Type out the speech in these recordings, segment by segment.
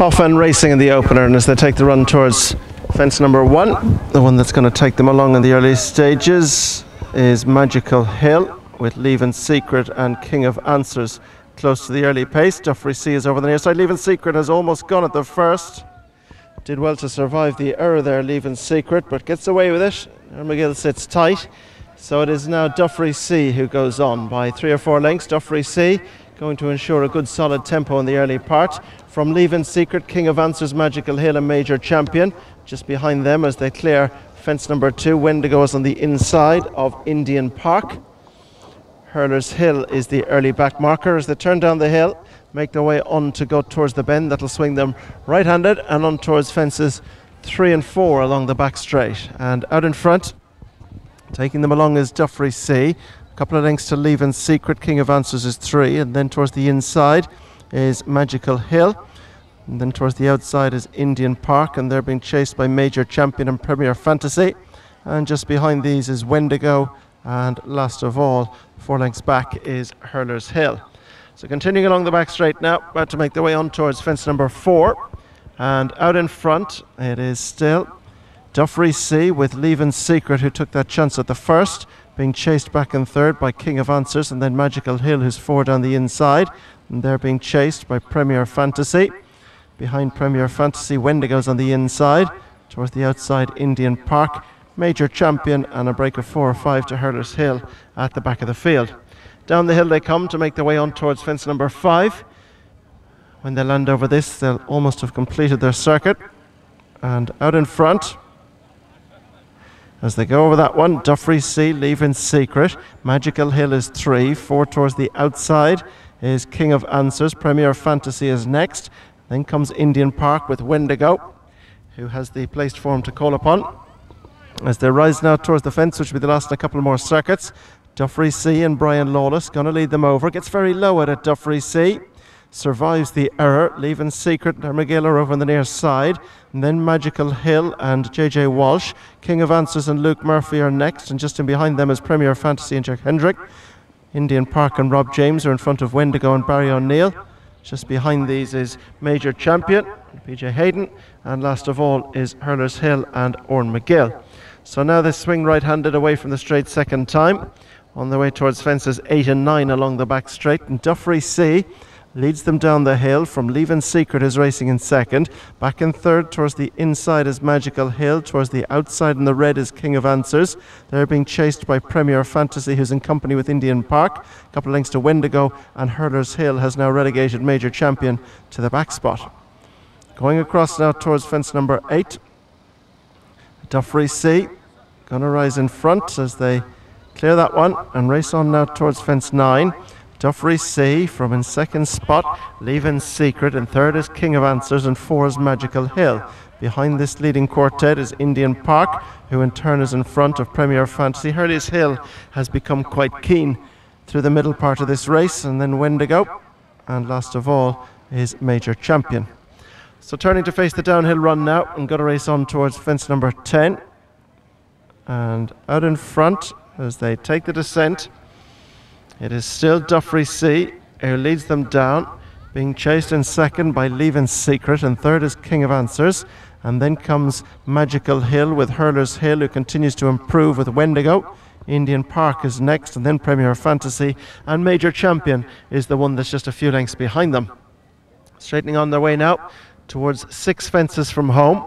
off and racing in the opener, and as they take the run towards fence number one, the one that's going to take them along in the early stages is Magical Hill, with Leaving Secret and King of Answers close to the early pace. Duffery Sea is over the near side. Leaving Secret has almost gone at the first. Did well to survive the error there, Leaving Secret, but gets away with it. Ermagill sits tight. So it is now Duffery Sea who goes on by 3 or 4 lengths. Duffery Sea going to ensure a good solid tempo in the early part. From Leaving Secret, King of Answers, Magical Hill and Major Champion. Just behind them as they clear fence number 2. Wendigo is on the inside of Indian Park. Hurler's Hill is the early back marker. As they turn down the hill, make their way on to go towards the bend. That'll swing them right-handed and on towards fences 3 and 4 along the back straight. And out in front, taking them along is Duffery Sea. A couple of lengths to Leaving Secret. King of Answers is 3. And then towards the inside is Magical Hill. And then towards the outside is Indian Park. And they're being chased by Major Champion and Premier Fantasy. And just behind these is Wendigo. And last of all, 4 lengths back is Hurler's Hill. So continuing along the back straight now, about to make their way on towards fence number 4. And out in front, it is still Duffery Sea with Leaving Secret, who took that chance at the first, being chased back in third by King of Answers, and then Magical Hill, who's 4 down the inside. And they're being chased by Premier Fantasy. Behind Premier Fantasy, Wendigo's on the inside. Towards the outside, Indian Park. Major Champion and a break of 4 or 5 to Hurler's Hill at the back of the field. Down the hill they come to make their way on towards fence number 5. When they land over this, they'll almost have completed their circuit. And out in front, as they go over that one, Duffery Sea, Leaving Secret. Magical Hill is 3. 4 towards the outside is King of Answers. Premier Fantasy is next. Then comes Indian Park with Wendigo, who has the placed form to call upon. As they rise now towards the fence, which will be the last in a couple more circuits, Duffery Sea and Brian Lawless going to lead them over. Gets very low out at Duffery Sea. Survives the error. Leaving Secret and Ermagill are over on the near side. And then Magical Hill and J.J. Walsh. King of Answers and Luke Murphy are next. And just in behind them is Premier Fantasy and Jack Hendrick. Indian Park and Rob James are in front of Wendigo and Barry O'Neill. Just behind these is Major Champion, B.J. Hayden. And last of all is Hurler's Hill and Ermagill. So now they swing right-handed away from the straight second time, on their way towards fences 8 and 9 along the back straight. And Duffery Sea leads them down the hill. From Leaving Secret is racing in second. Back in third towards the inside is Magical Hill. Towards the outside in the red is King of Answers. They're being chased by Premier Fantasy, who's in company with Indian Park. A couple of lengths to Wendigo, and Hurler's Hill has now relegated Major Champion to the back spot. Going across now towards fence number 8. Duffery Sea going to rise in front as they clear that one and race on now towards fence 9. Duffery Sea from in second spot, Leaving Secret, and third is King of Answers, and 4 is Magical Hill. Behind this leading quartet is Indian Park, who in turn is in front of Premier Fantasy. Hurley's Hill has become quite keen through the middle part of this race, and then Wendigo, and last of all is Major Champion. So turning to face the downhill run now and got to race on towards fence number 10. And out in front as they take the descent, it is still Duffery Sea who leads them down, being chased in second by Leaving Secret, and third is King of Answers. And then comes Magical Hill with Hurler's Hill, who continues to improve with Wendigo. Indian Park is next, and then Premier Fantasy, and Major Champion is the one that's just a few lengths behind them. Straightening on their way now towards 6 fences from home,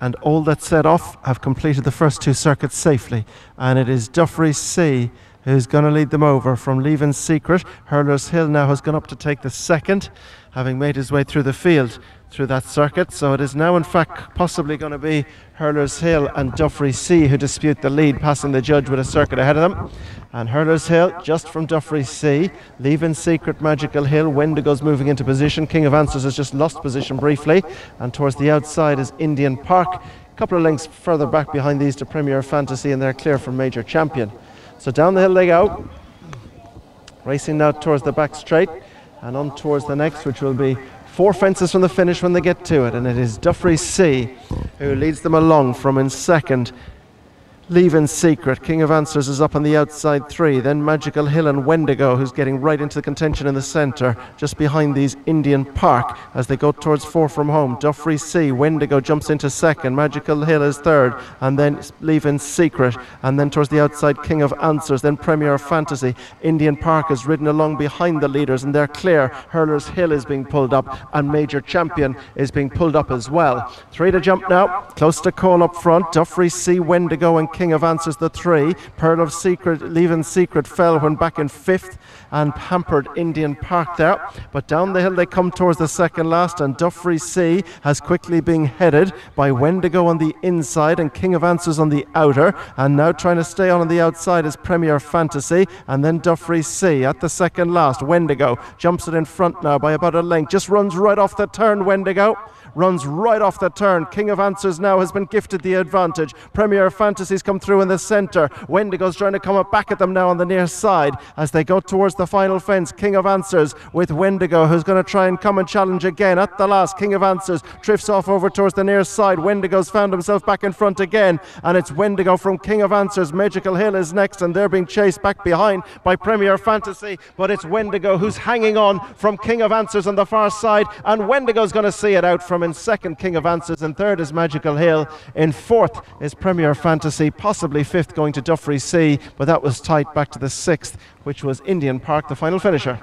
and all that set off have completed the first 2 circuits safely, and it is Duffery Sea who's going to lead them over. From Leaving Secret, Hurler's Hill now has gone up to take the second, having made his way through the field through that circuit. So it is now in fact possibly going to be Hurler's Hill and Duffery Sea who dispute the lead, passing the judge with a circuit ahead of them. And Hurler's Hill just from Duffery Sea, Leaving Secret, Magical Hill, Wendigo's moving into position, King of Answers has just lost position briefly, and towards the outside is Indian Park. A couple of lengths further back behind these to Premier Fantasy, and they're clear from Major Champion. So down the hill they go, racing now towards the back straight and on towards the next, which will be 4 fences from the finish when they get to it. And it is Duffery Sea who leads them along from in second, Leaving Secret. King of Answers is up on the outside three. Then Magical Hill and Wendigo, who's getting right into the contention in the centre. Just behind these, Indian Park, as they go towards four from home. Duffery Sea, Wendigo jumps into second. Magical Hill is third. And then Leaving Secret. And then towards the outside, King of Answers. Then Premier Fantasy. Indian Park is ridden along behind the leaders, and they're clear. Hurler's Hill is being pulled up, and Major Champion is being pulled up as well. Three to jump now. Close to call up front. Duffery Sea, Wendigo, and King of Answers the three. Pearl of Secret, Leaving Secret fell when back in fifth, and pampered Indian Park there. But down the hill they come towards the second last, and Duffery Sea has quickly been headed by Wendigo on the inside and King of Answers on the outer. And now trying to stay on the outside is Premier Fantasy, and then Duffery Sea at the second last. Wendigo jumps it in front now by about a length. Just runs right off the turn, Wendigo. Runs right off the turn. King of Answers now has been gifted the advantage. Premier Fantasy's come through in the centre. Wendigo's trying to come up back at them now on the near side as they go towards the final fence. King of Answers with Wendigo, who's going to try and come and challenge again. At the last, King of Answers drifts off over towards the near side. Wendigo's found himself back in front again, and it's Wendigo from King of Answers. Magical Hill is next, and they're being chased back behind by Premier Fantasy, but it's Wendigo who's hanging on from King of Answers on the far side, and Wendigo's going to see it out from in second, King of Answers. In third is Magical Hill. In fourth is Premier Fantasy, possibly fifth going to Duffery Sea, but that was tight back to the sixth, which was Indian Park, the final finisher.